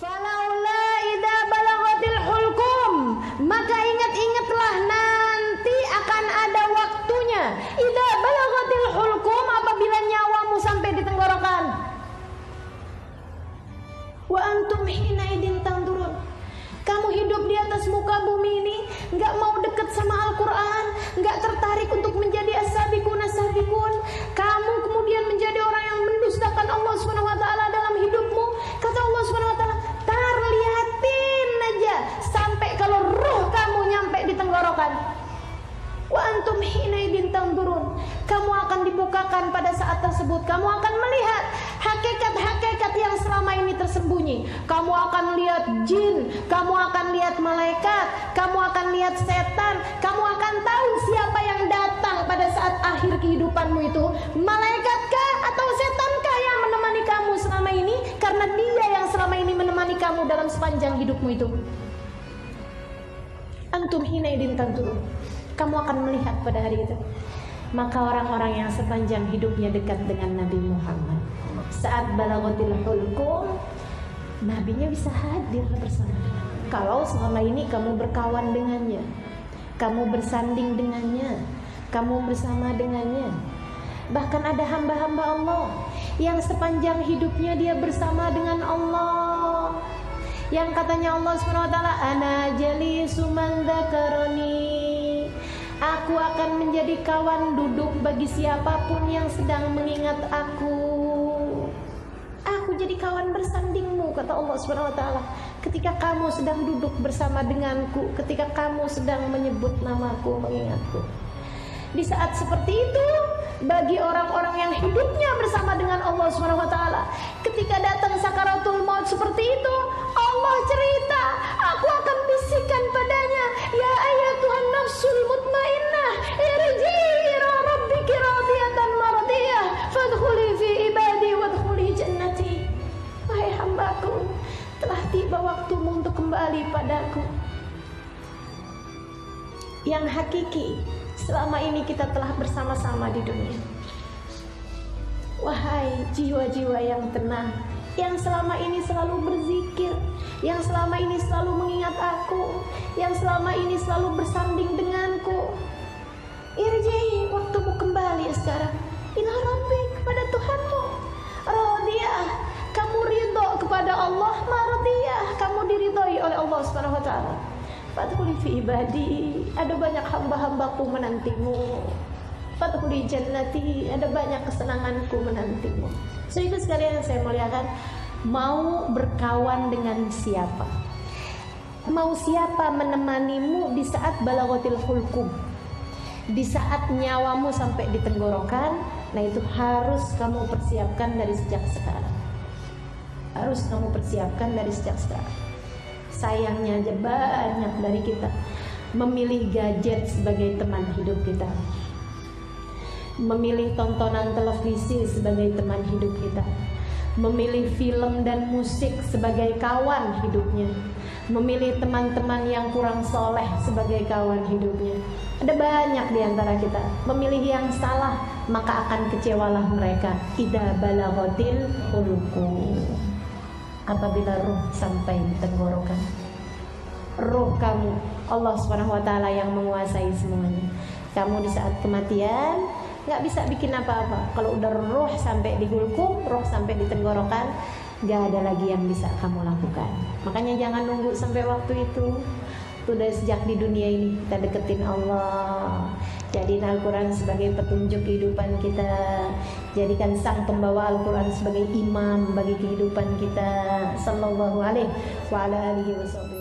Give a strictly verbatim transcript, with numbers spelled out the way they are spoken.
Falaula idza balaghatil hulqum, maka ingat-ingatlah nanti akan ada waktunya. Idza balaghatil hulqum, apabila nyawamu sampai di tenggorokan. Wa antum hina idin tandurun, kamu hidup di atas muka bumi ini nggak mau deket sama Al-Quran, nggak tertarik untuk menjadi as-sabiqun as-sabiqun, kamu kemudian menjadi orang yang mendustakan Allah subhanahu wa taala dalam hidupmu. Kata Allah subhanahu wa taala, tar liatin aja sampai kalau ruh kamu nyampe di tenggorokan. Wa antum hinaidin tanzurun, kamu akan dibukakan pada saat tersebut, kamu akan melihat hakikat-hakikat yang selama ini tersembunyi. Kamu akan lihat jin, kamu akan lihat malaikat, kamu akan lihat setan, kamu akan tahu siapa yang datang pada saat akhir kehidupanmu itu, malaikatkah atau setankah yang menemani kamu selama ini, karena dia yang selama ini menemani kamu dalam sepanjang hidupmu itu. Antum hinaidin tanzurun, kamu akan melihat pada hari itu. Maka orang-orang yang sepanjang hidupnya dekat dengan Nabi Muhammad, saat balaghatil hulqum, nabinya bisa hadir bersama. Kalau selama ini kamu berkawan dengannya, kamu bersanding dengannya, kamu bersama dengannya. Bahkan ada hamba-hamba Allah yang sepanjang hidupnya dia bersama dengan Allah, yang katanya Allah subhanahu wa taala, ana jalisu man dzakarani, aku akan menjadi kawan duduk bagi siapapun yang sedang mengingat aku. Aku jadi kawan bersandingmu, kata Allah subhanahu wa taala, ketika kamu sedang duduk bersama denganku, ketika kamu sedang menyebut namaku, mengingatku. Di saat seperti itu, bagi orang-orang yang hidupnya bersama dengan Allah subhanahu wa taala, ketika datang sakaratul maut seperti itu, Allah cerita, aku akan bisikan padanya, ya ayat Tuhan nafsul mutmainnah irji'i ila rabbiki radiyatan mardiyah fadkhuli fi ibadi wadkhuli jannati. Wahai hambaku, telah tiba waktumu untuk kembali padaku. Yang hakiki selama ini kita telah bersama-sama di dunia. Wahai jiwa-jiwa yang tenang, yang selama ini selalu berzikir, yang selama ini selalu mengingat aku, yang selama ini selalu bersanding denganku, irji'i, waktumu kembali sekarang, ila rabbik, kepada Tuhanmu, radiyah, kamu ridho kepada Allah, mardiyah, kamu diridhoi oleh Allah subhanahu wa taala. Fadkhuli fi ibadi, ada banyak hamba-hambaku menantimu. Fadkhuli jannati, ada banyak kesenanganku menantimu. So itu sekalian yang saya muliakan, mau berkawan dengan siapa, mau siapa menemanimu di saat balaghatil hulqum, di saat nyawamu sampai di tenggorokan. Nah itu harus kamu persiapkan dari sejak sekarang, harus kamu persiapkan dari sejak sekarang. Sayangnya aja banyak dari kita memilih gadget sebagai teman hidup kita, memilih tontonan televisi sebagai teman hidup kita, memilih film dan musik sebagai kawan hidupnya, memilih teman-teman yang kurang soleh sebagai kawan hidupnya. Ada banyak diantara kita memilih yang salah, maka akan kecewalah mereka. Idza balaghatil hulqum, apabila ruh sampai di tenggorokan. Ruh kamu, Allah subhanahu wa taala yang menguasai semuanya. Kamu di saat kematian nggak bisa bikin apa-apa. Kalau udah roh sampai di hulqum, roh sampai di tenggorokan, nggak ada lagi yang bisa kamu lakukan. Makanya jangan nunggu sampai waktu itu. Itu dari sejak di dunia ini kita deketin Allah. Jadiin Al-Quran sebagai petunjuk kehidupan kita. Jadikan sang pembawa Al-Quran sebagai imam bagi kehidupan kita. Sallallahu alaihi wa ala alihi wa sallam.